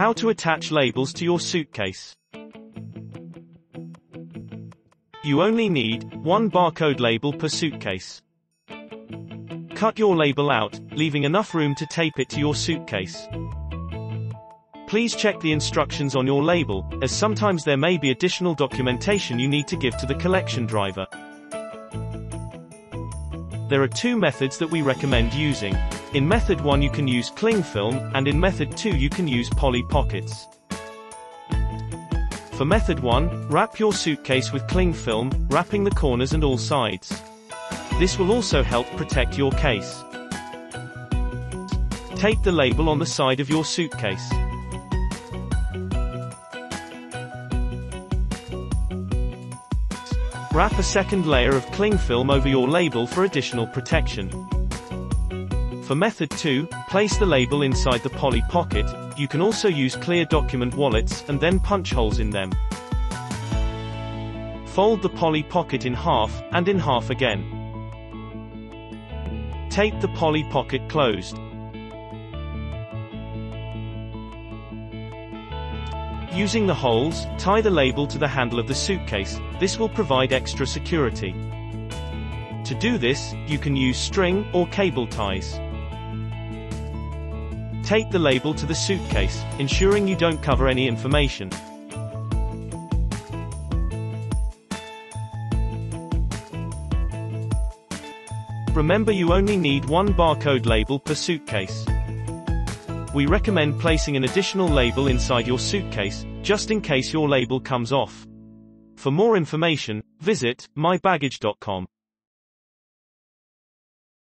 How to attach labels to your suitcase. You only need one barcode label per suitcase. Cut your label out, leaving enough room to tape it to your suitcase. Please check the instructions on your label, as sometimes there may be additional documentation you need to give to the collection driver. There are two methods that we recommend using. In method 1 you can use cling film, and in method 2 you can use Polly Pockets. For method 1, wrap your suitcase with cling film, wrapping the corners and all sides. This will also help protect your case. Tape the label on the side of your suitcase. Wrap a second layer of cling film over your label for additional protection. For method 2, place the label inside the Polly Pocket. You can also use clear document wallets, and then punch holes in them. Fold the Polly Pocket in half, and in half again. Tape the Polly Pocket closed. Using the holes, tie the label to the handle of the suitcase. This will provide extra security. To do this, you can use string or cable ties. Tape the label to the suitcase, ensuring you don't cover any information. Remember, you only need one barcode label per suitcase. We recommend placing an additional label inside your suitcase, just in case your label comes off. For more information, visit mybaggage.com.